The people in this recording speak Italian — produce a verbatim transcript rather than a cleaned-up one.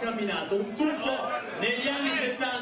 camminato, un tuffo negli anni settanta.